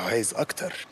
لو عايز أكتر.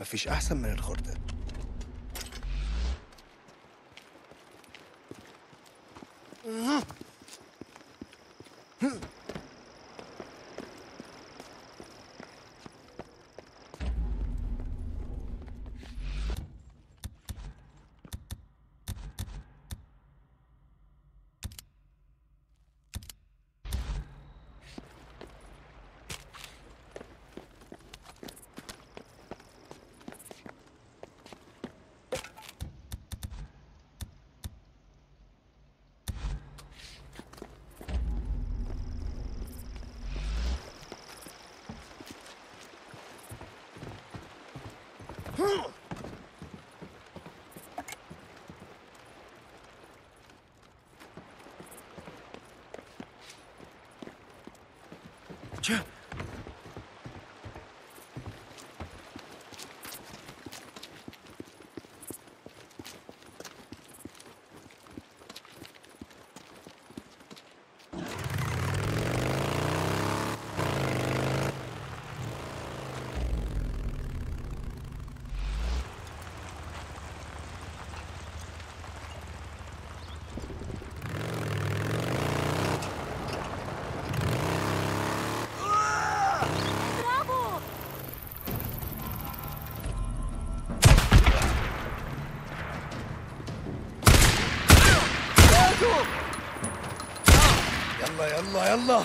مفيش أحسن من الخردة. يلا يلا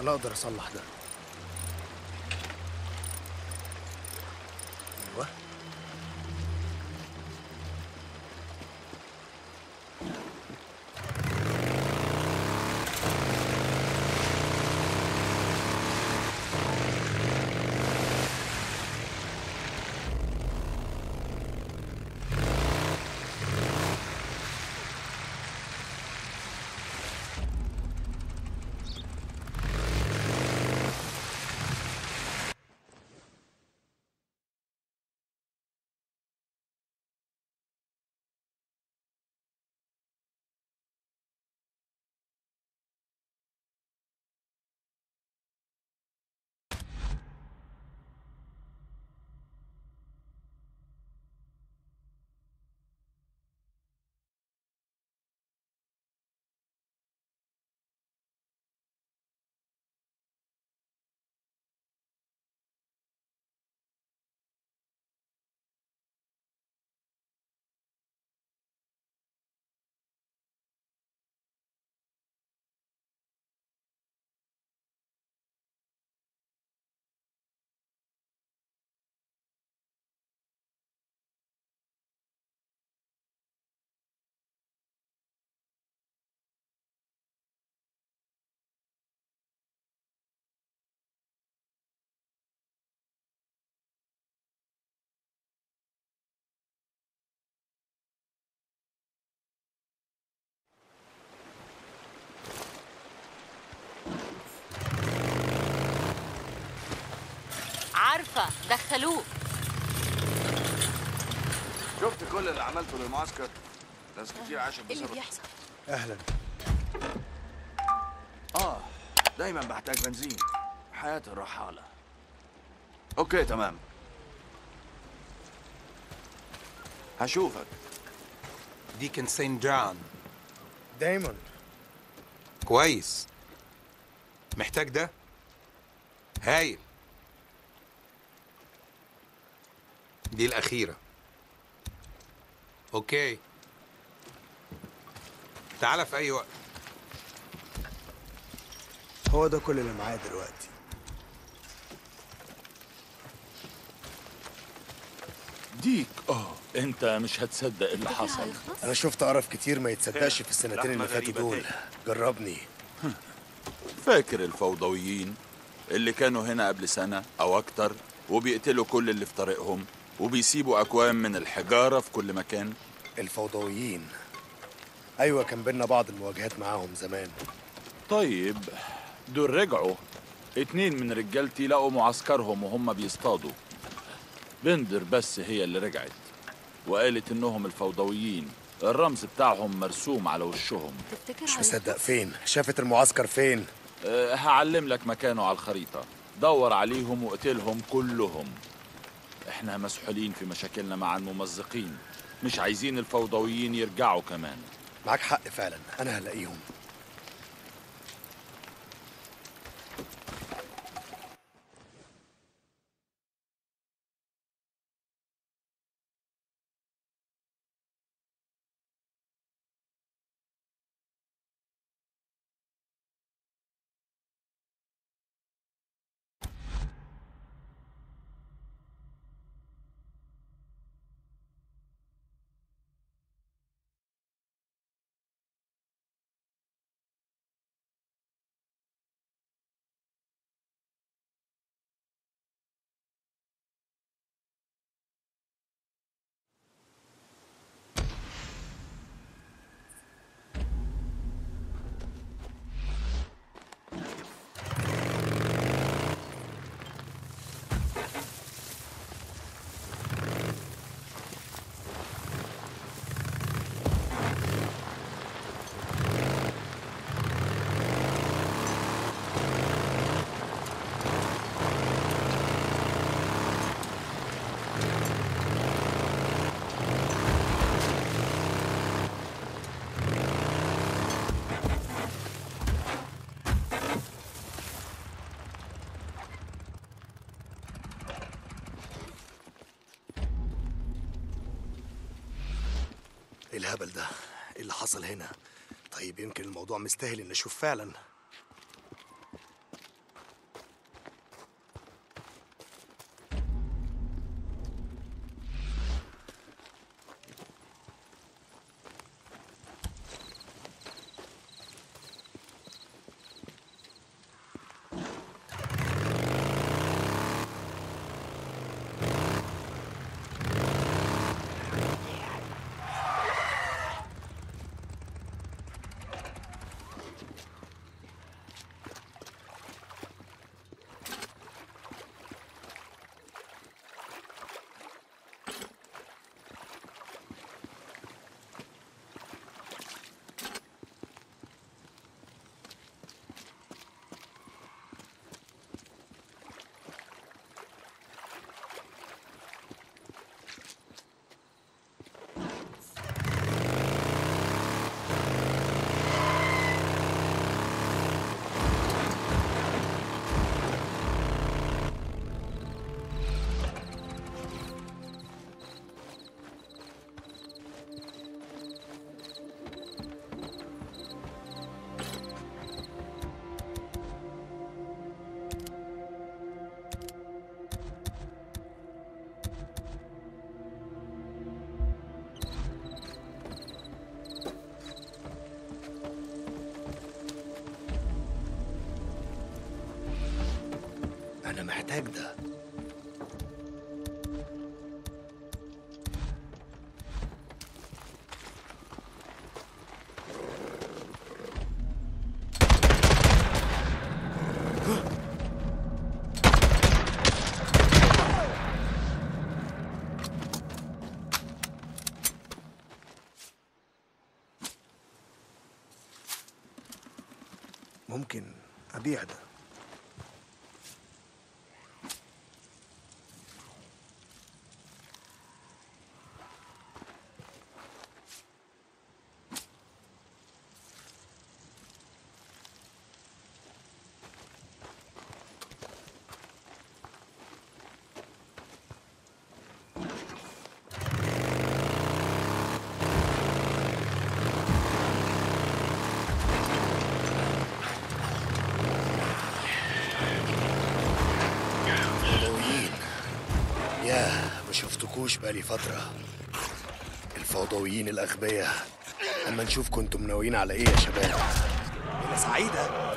أنا أقدر أصلح ده. أيوه. عارفة دخلوه. شفت كل اللي عملته للمعسكر؟ ناس كتير عاشت بسبب. ايه اللي بيحصل؟ اهلا. دايما بحتاج بنزين. حياة الرحالة. اوكي تمام. هشوفك. ديكن سانت جون. دايما. كويس. محتاج ده؟ هايل. دي الأخيرة. أوكي. تعالى في أي وقت. هو ده كل اللي معايا دلوقتي. ديك أنت مش هتصدق اللي حصل. أنا شفت قرف كتير ما يتصدقش في السنتين اللي فاتوا دول. جربني. فاكر الفوضويين اللي كانوا هنا قبل سنة أو أكتر وبيقتلوا كل اللي في طريقهم؟ وبيسيبوا أكوام من الحجارة في كل مكان. الفوضويين. أيوة كان بينا بعض المواجهات معاهم زمان. طيب دول رجعوا. 2 من رجالتي لقوا معسكرهم وهم بيصطادوا. بندر بس هي اللي رجعت وقالت إنهم الفوضويين، الرمز بتاعهم مرسوم على وشهم. مش مصدق. فين؟ شافت المعسكر فين؟ هعلم لك مكانه على الخريطة. دور عليهم واقتلهم كلهم. احنا مسحولين في مشاكلنا مع الممزقين، مش عايزين الفوضويين يرجعوا كمان. معاك حق فعلا، انا هلاقيهم. الهبل ده؟ ايه اللي حصل هنا؟ طيب يمكن الموضوع مستاهل ان اشوف فعلا. أنا محتاج ده. ممكن أبيع ده. مش بقالي فترة. الفوضويين الأغبياء. أما نشوف كنتم ناويين على إيه يا شباب. ليلة سعيدة.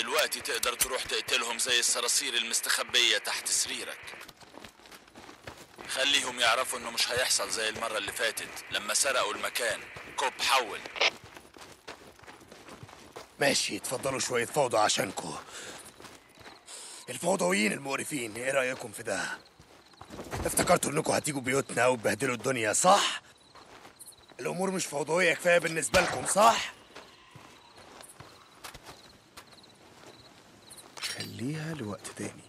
دلوقتي تقدر تروح تقتلهم زي الصراصير المستخبية تحت سريرك. خليهم يعرفوا انه مش هيحصل زي المرة اللي فاتت لما سرقوا المكان. كوب حول. ماشي، اتفضلوا شوية فوضى عشانكم. الفوضويين المقرفين، ايه رأيكم في ده؟ افتكرتوا انكم هتيجوا بيوتنا وتبهدلوا الدنيا صح؟ الامور مش فوضوية كفاية بالنسبة لكم صح؟ خليها لوقت تاني.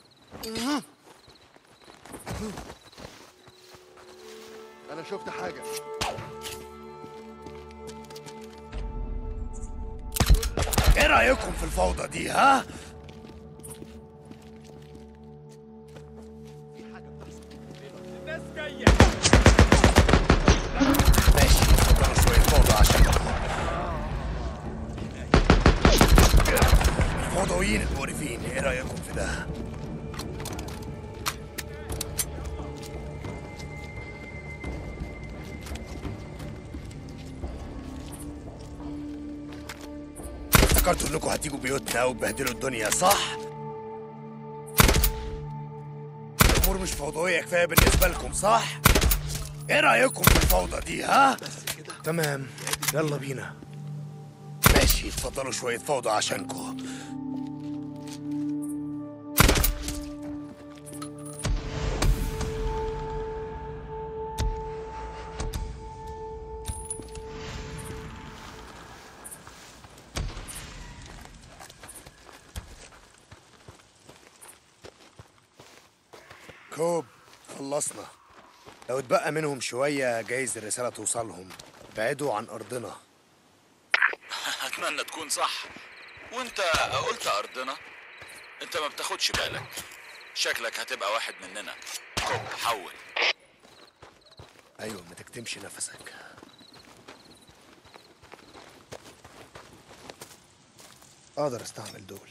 أنا شفت حاجة. إيه رأيكم في الفوضى دي ها؟ في حاجة بتحصل. الناس جاية. ماشي، اتفضلوا شوية فوضى عشان الفوضويين المقرفين، ايه رايكم في ده؟ افتكرتوا انكم هتيجوا بيوتنا وتبهدلوا الدنيا، صح؟ الامور مش فوضويه كفايه بالنسبه لكم، صح؟ ايه رايكم في الفوضى دي، ها؟ تمام، يلا بينا. ماشي، اتفضلوا شويه فوضى عشانكم. كوب، خلصنا. لو اتبقى منهم شوية جايز الرسالة توصلهم. بعدوا عن أرضنا. أتمنى تكون صح. وأنت قلت أرضنا، أنت ما بتاخدش بالك. شكلك هتبقى واحد مننا. كوب، حول. أيوة، ما تكتمش نفسك. أقدر أستعمل دول.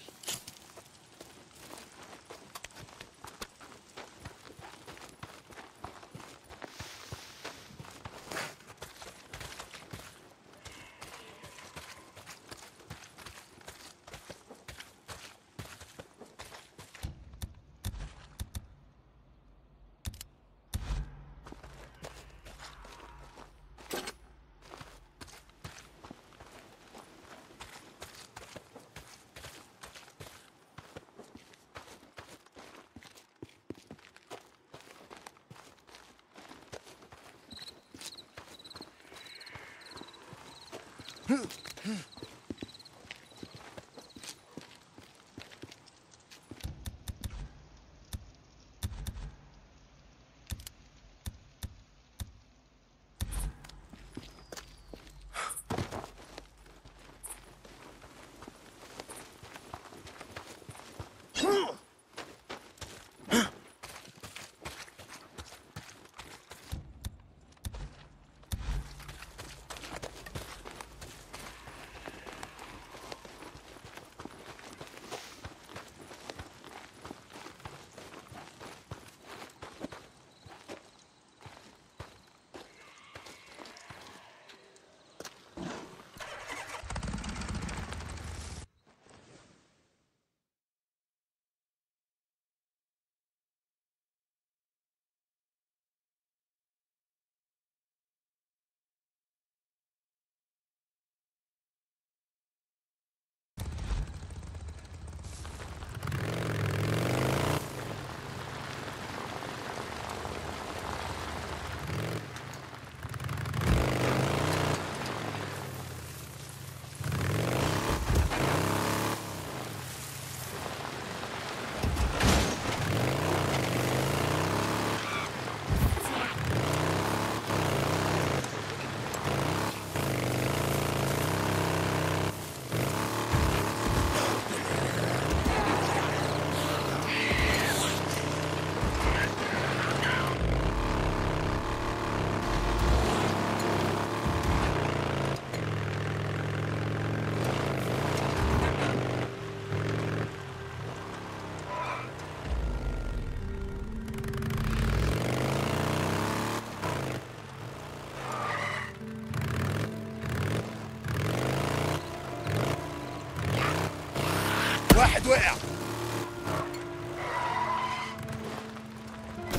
واحد وقع.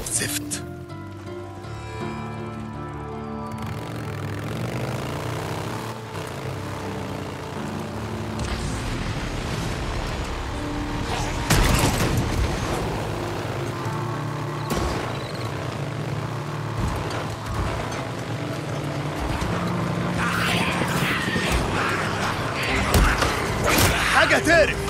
زفت. حاجة تقرب.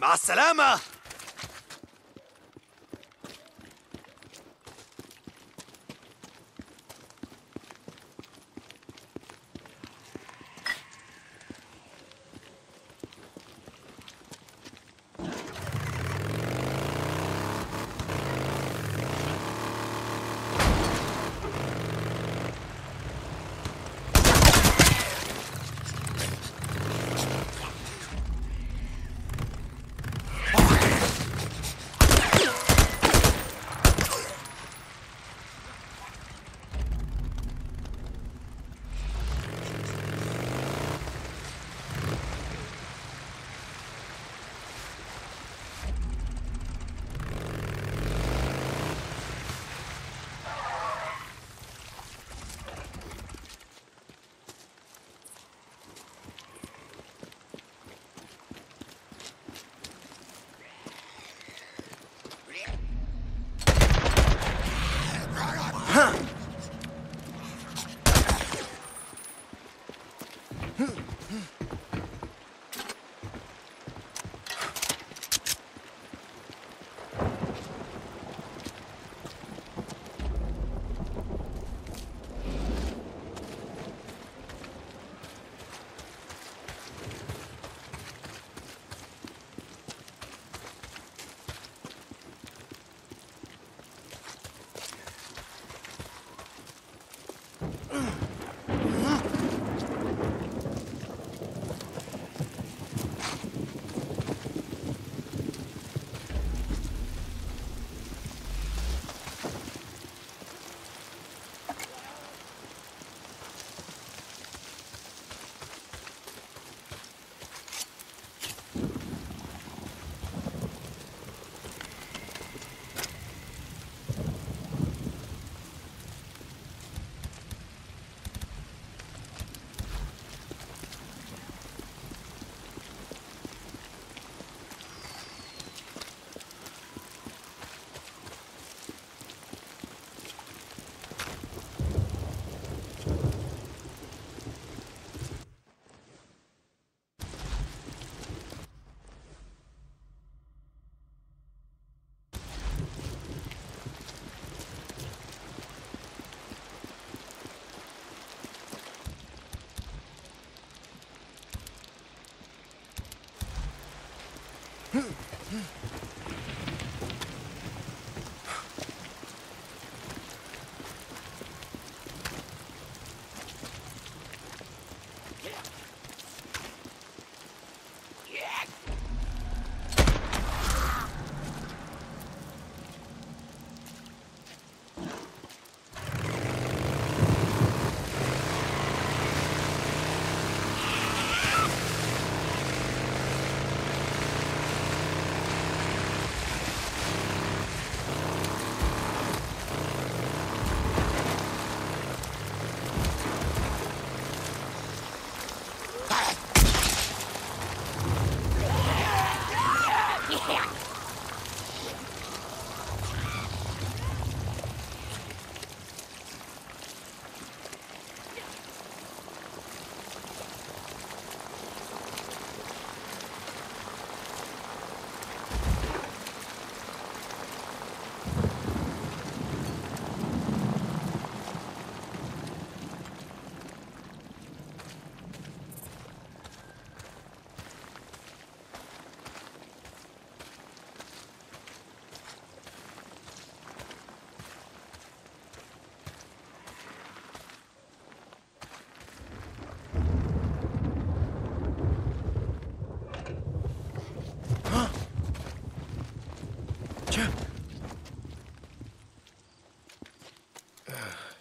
مع السلامة.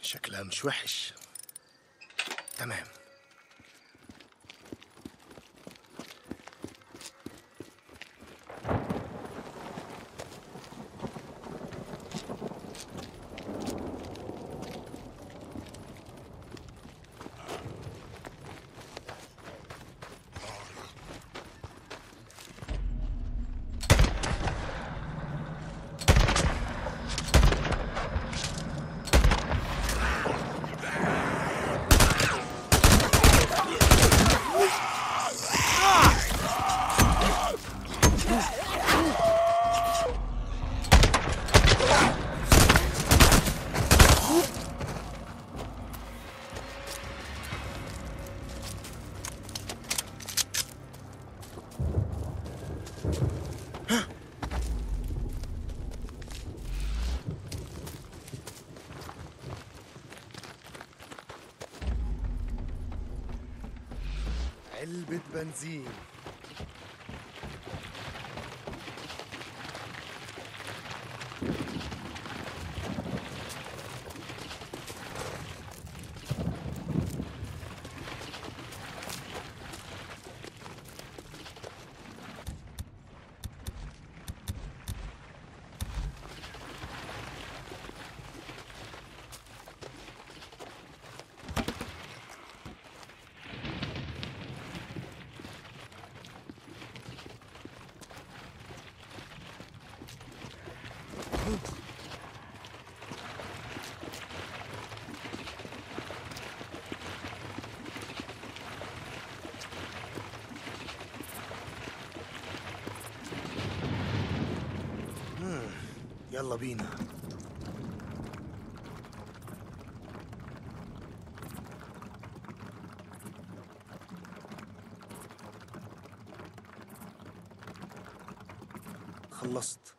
شكلها مش وحش. تمام. علبة بنزين. يلا بينا. خلصت.